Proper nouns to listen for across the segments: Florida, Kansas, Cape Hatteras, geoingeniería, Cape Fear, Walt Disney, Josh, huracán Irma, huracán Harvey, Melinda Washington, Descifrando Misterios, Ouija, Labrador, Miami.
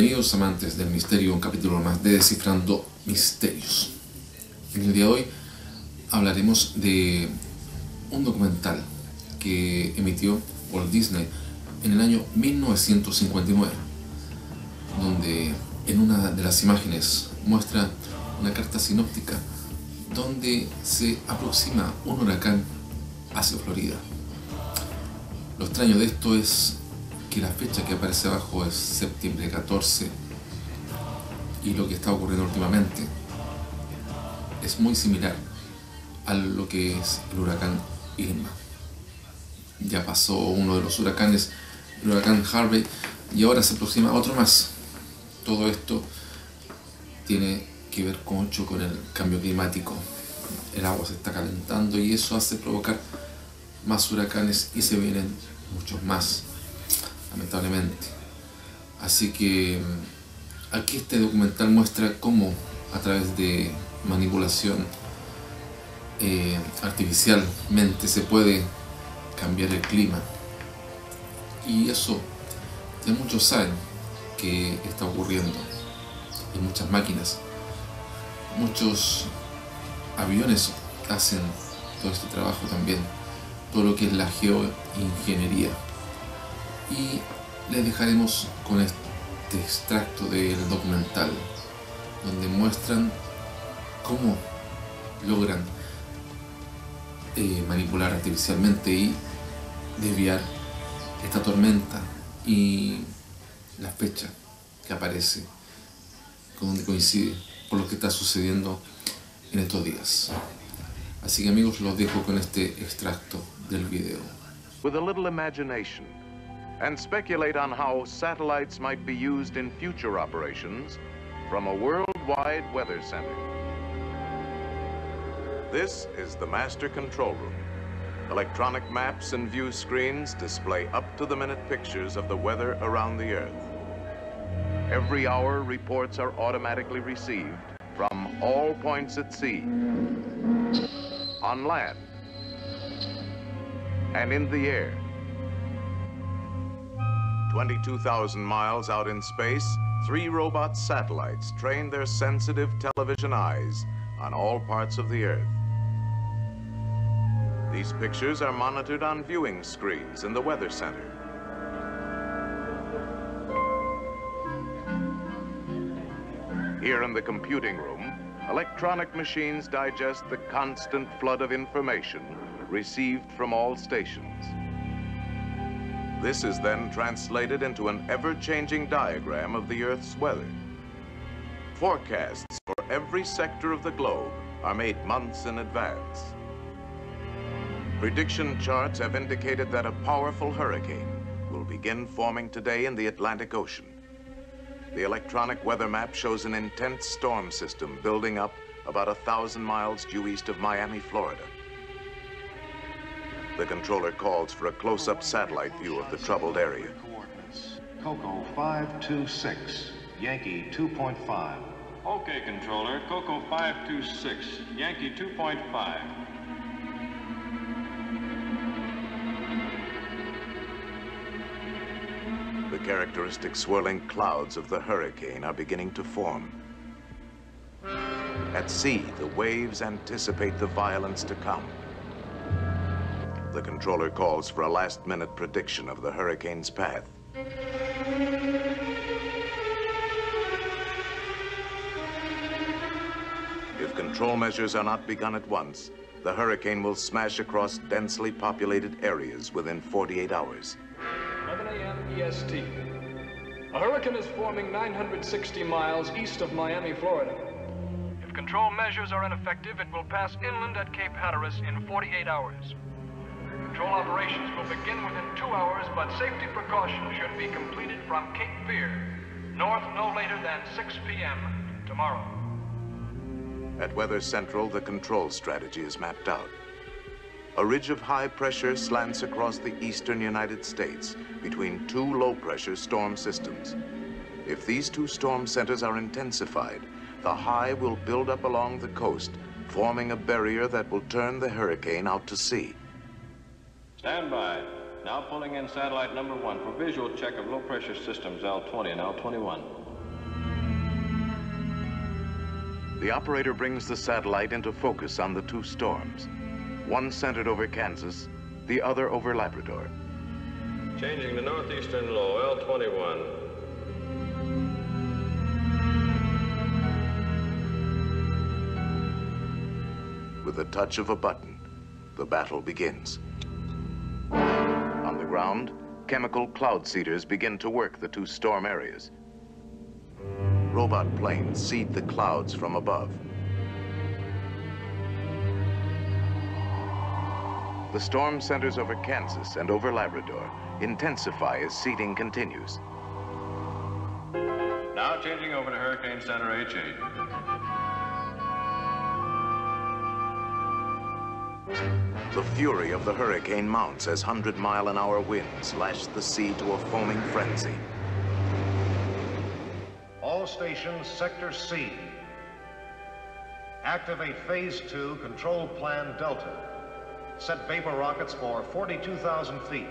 Bienvenidos amantes del misterio, un capítulo más de Descifrando Misterios. En el día de hoy hablaremos de un documental que emitió Walt Disney en el año 1959, donde en una de las imágenes muestra una carta sinóptica donde se aproxima un huracán hacia Florida. Lo extraño de esto es que la fecha que aparece abajo es septiembre 14 y lo que está ocurriendo últimamente es muy similar a lo que es el huracán Irma. Ya pasó uno de los huracanes, el huracán Harvey, y ahora se aproxima otro más. Todo esto tiene que ver mucho con el cambio climático. El agua se está calentando y eso hace provocar más huracanes y se vienen muchos más, lamentablemente. Así que aquí este documental muestra cómo a través de manipulación artificialmente se puede cambiar el clima, y eso ya muchos saben que está ocurriendo. Hay muchas máquinas, muchos aviones hacen todo este trabajo también, todo lo que es la geoingeniería. Y les dejaremos con este extracto del documental donde muestran cómo logran manipular artificialmente y desviar esta tormenta y la fecha que aparece con donde coincide por lo que está sucediendo en estos días. Así que amigos, los dejo con este extracto del video. With a little imagination, and speculate on how satellites might be used in future operations from a worldwide weather center. This is the master control room. Electronic maps and view screens display up-to-the-minute pictures of the weather around the Earth. Every hour, reports are automatically received from all points at sea, on land, and in the air. 22,000 miles out in space, 3 robot satellites train their sensitive television eyes on all parts of the Earth. These pictures are monitored on viewing screens in the Weather Center. Here in the computing room, electronic machines digest the constant flood of information received from all stations. This is then translated into an ever-changing diagram of the Earth's weather. Forecasts for every sector of the globe are made months in advance. Prediction charts have indicated that a powerful hurricane will begin forming today in the Atlantic Ocean. The electronic weather map shows an intense storm system building up about 1,000 miles due east of Miami, Florida. The controller calls for a close-up satellite view of the troubled area. Coco 526, Yankee 2.5. Okay, controller. Coco 526, Yankee 2.5. The characteristic swirling clouds of the hurricane are beginning to form. At sea, the waves anticipate the violence to come. The controller calls for a last-minute prediction of the hurricane's path. If control measures are not begun at once, the hurricane will smash across densely populated areas within 48 hours. 11 a.m. EST. A hurricane is forming 960 miles east of Miami, Florida. If control measures are ineffective, it will pass inland at Cape Hatteras in 48 hours. Control operations will begin within 2 hours, but safety precautions should be completed from Cape Fear, north no later than 6 p.m. tomorrow. At Weather Central, the control strategy is mapped out. A ridge of high pressure slants across the eastern United States between 2 low-pressure storm systems. If these 2 storm centers are intensified, the high will build up along the coast, forming a barrier that will turn the hurricane out to sea. Stand by. Now pulling in satellite number 1 for visual check of low pressure systems L20 and L21. the operator brings the satellite into focus on the two storms. One centered over Kansas, the other over Labrador. Changing the northeastern low, L21. With the touch of a button, the battle begins. On the ground, chemical cloud seeders begin to work the two storm areas. Robot planes seed the clouds from above. The storm centers over Kansas and over Labrador intensify as seeding continues. Now changing over to Hurricane Center H8. The fury of the hurricane mounts as 100-mile-an-hour winds lash the sea to a foaming frenzy. All stations, Sector C. Activate Phase 2 Control Plan Delta. Set vapor rockets for 42,000 feet.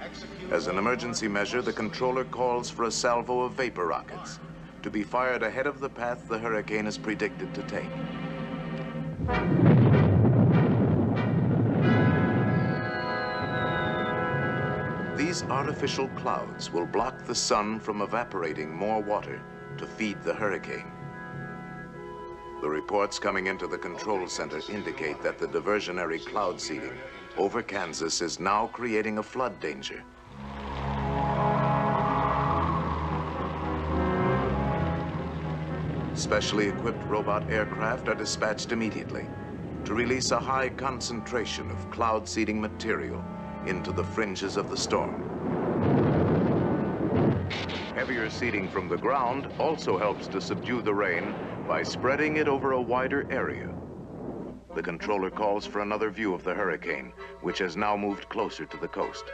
Execute. As an emergency measure, the controller calls for a salvo of vapor rockets to be fired ahead of the path the hurricane is predicted to take. These artificial clouds will block the sun from evaporating more water to feed the hurricane. The reports coming into the control center indicate that the diversionary cloud seeding over Kansas is now creating a flood danger. Specially equipped robot aircraft are dispatched immediately to release a high concentration of cloud seeding material into the fringes of the storm. Heavier seeding from the ground also helps to subdue the rain by spreading it over a wider area. The controller calls for another view of the hurricane, which has now moved closer to the coast.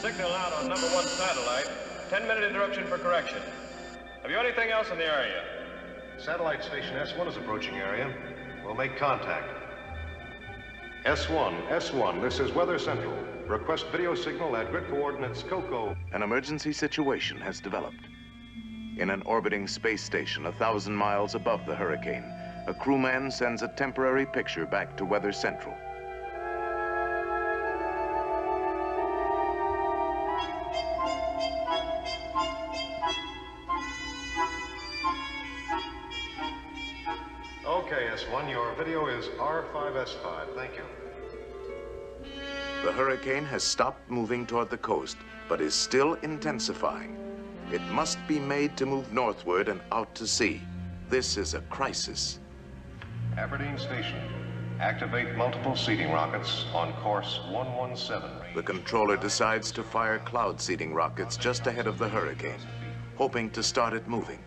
Signal out on number one satellite. 10-minute interruption for correction. Have you anything else in the area? Satellite station S1 is approaching area. We'll make contact. S1, this is Weather Central. Request video signal at grid coordinates COCO. An emergency situation has developed. In an orbiting space station 1,000 miles above the hurricane, a crewman sends a temporary picture back to Weather Central. Your video is R5S5. Thank you. The hurricane has stopped moving toward the coast, but is still intensifying. It must be made to move northward and out to sea. This is a crisis. Aberdeen Station, activate multiple seeding rockets on course 117. The controller decides to fire cloud seeding rockets just ahead of the hurricane, hoping to start it moving.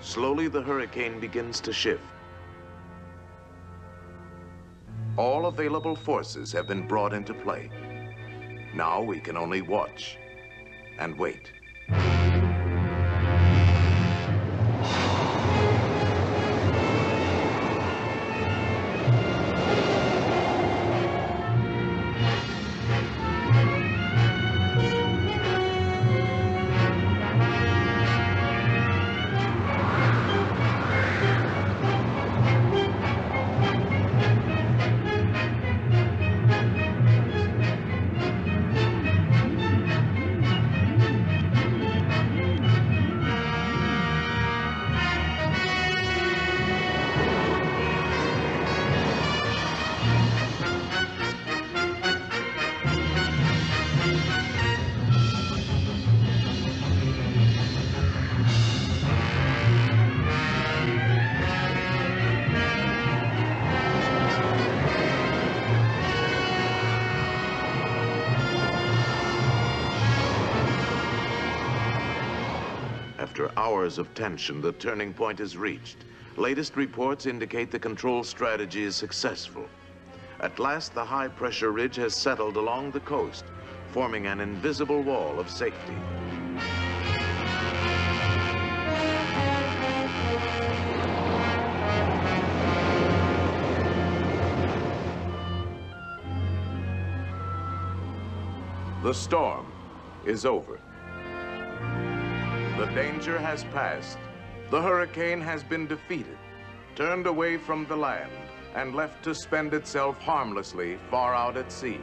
Slowly, the hurricane begins to shift. All available forces have been brought into play. Now we can only watch and wait. after hours of tension, the turning point is reached. Latest reports indicate the control strategy is successful. At last, the high-pressure ridge has settled along the coast, forming an invisible wall of safety. The storm is over. The danger has passed. The hurricane has been defeated, turned away from the land, and left to spend itself harmlessly far out at sea.